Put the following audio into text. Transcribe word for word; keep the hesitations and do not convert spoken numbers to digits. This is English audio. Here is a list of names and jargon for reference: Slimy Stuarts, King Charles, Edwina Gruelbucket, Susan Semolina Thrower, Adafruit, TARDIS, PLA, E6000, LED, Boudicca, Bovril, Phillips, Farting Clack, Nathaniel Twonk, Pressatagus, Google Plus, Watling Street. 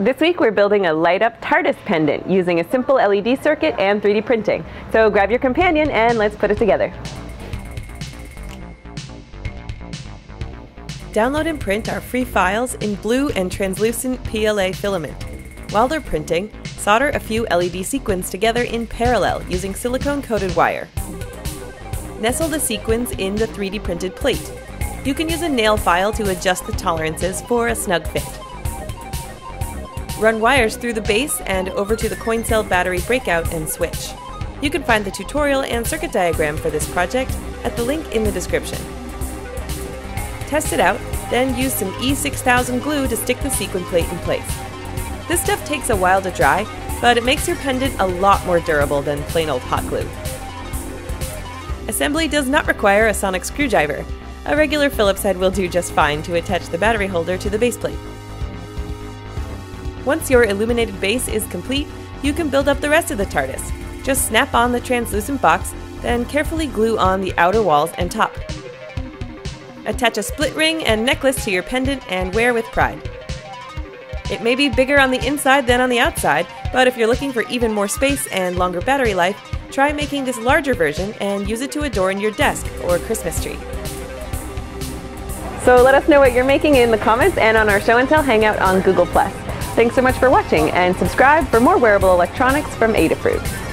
This week we're building a light-up TARDIS pendant using a simple L E D circuit and three D printing. So grab your companion and let's put it together. Download and print our free files in blue and translucent P L A filament. While they're printing, solder a few L E D sequins together in parallel using silicone-coated wire. Nestle the sequins in the three D printed plate. You can use a nail file to adjust the tolerances for a snug fit. Run wires through the base and over to the coin cell battery breakout and switch. You can find the tutorial and circuit diagram for this project at the link in the description. Test it out, then use some E six thousand glue to stick the sequin plate in place. This stuff takes a while to dry, but it makes your pendant a lot more durable than plain old hot glue. Assembly does not require a sonic screwdriver. A regular Phillips head will do just fine to attach the battery holder to the base plate. Once your illuminated base is complete, you can build up the rest of the TARDIS. Just snap on the translucent box, then carefully glue on the outer walls and top. Attach a split ring and necklace to your pendant and wear with pride. It may be bigger on the inside than on the outside, but if you're looking for even more space and longer battery life, try making this larger version and use it to adorn your desk or Christmas tree. So let us know what you're making in the comments and on our Show and Tell Hangout on Google Plus. Thanks so much for watching, and subscribe for more wearable electronics from Adafruit.